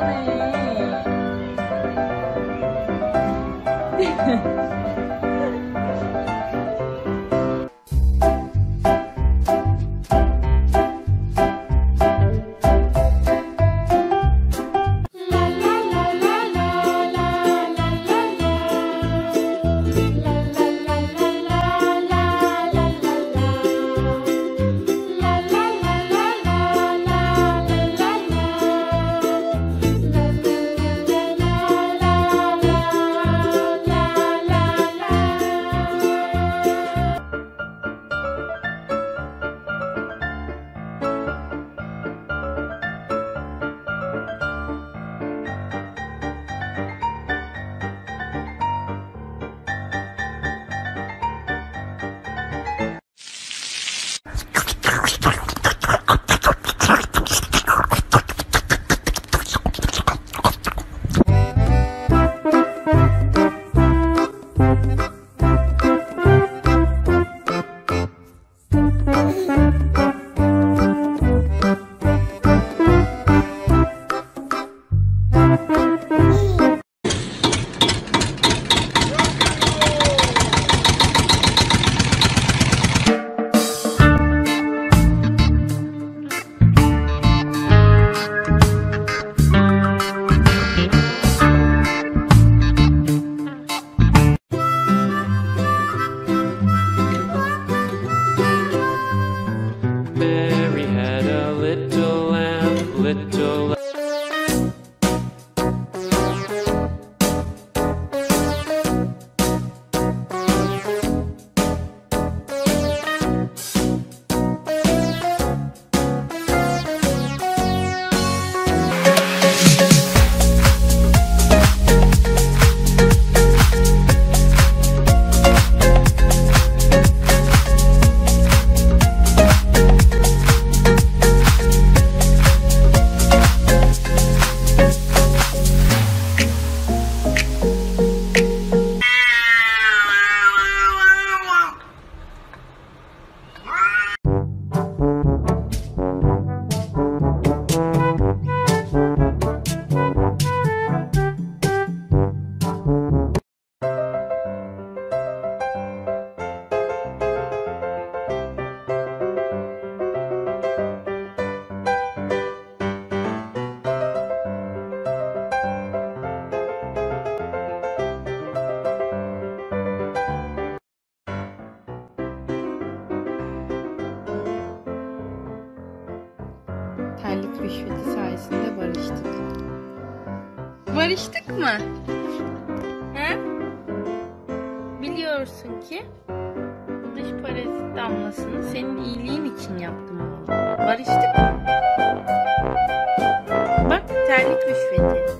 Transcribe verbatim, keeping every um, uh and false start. funny. Little Büşveti sayesinde barıştık. Barıştık mı? He? Biliyorsun ki bu dış parazit damlasını senin iyiliğin için yaptım. Barıştık mı? Bak terlik büşveti.